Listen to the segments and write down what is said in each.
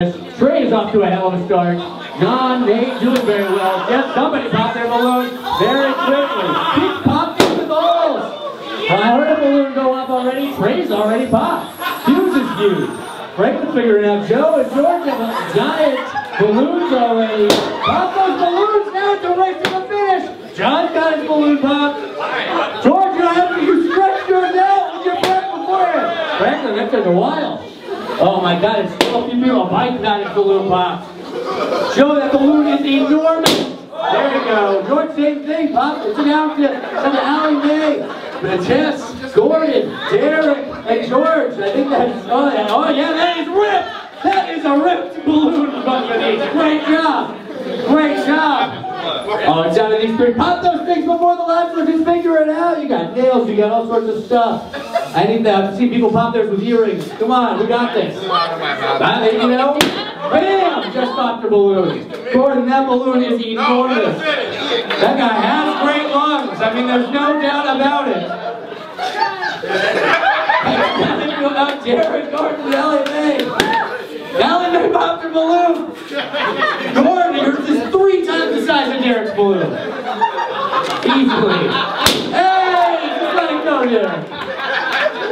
Trey is off to a hell of a start. Nate doing very well. Yes, somebody popped their balloon very quickly. He's popped into the goals. I heard a balloon go up already. Trey's already popped. Hughes is huge. Franklin's figuring out. Joe and George have giant balloons already. Pop those balloons now. It's a race to the finish. John's got his balloon popped. George, you're having to stretch yours out with your breath before him. Franklin, that took a while. Oh my God, it's still a few people. Mike's got his balloon pop. Joe, that balloon is enormous. There you go. George, same thing, pop. It's an out to Allie Mae. Matisse, Gordon, Derek, and George. I think that's all. Oh yeah, that is ripped. That is a ripped balloon underneath. Great job. Great job. Oh, it's out of these three. Pop those things before the last one. Just figure it out. You got nails. You got all sorts of stuff. I need to see people pop theirs with earrings. Come on, we got this. You know? Bam! Just popped a balloon. Gordon, that balloon is enormous. That guy has great lungs. I mean, there's no doubt about it. Nothing about Jared Gordon and Allie Mae. Allie Mae popped her balloon. Gordon, yours is 3 times the size of Derek's balloon. Easily. Hey! Just let it go, Derek.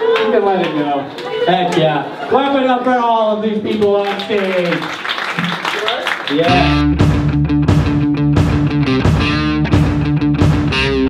You can let it go. Heck yeah. Clap it up for all of these people on stage. Yeah.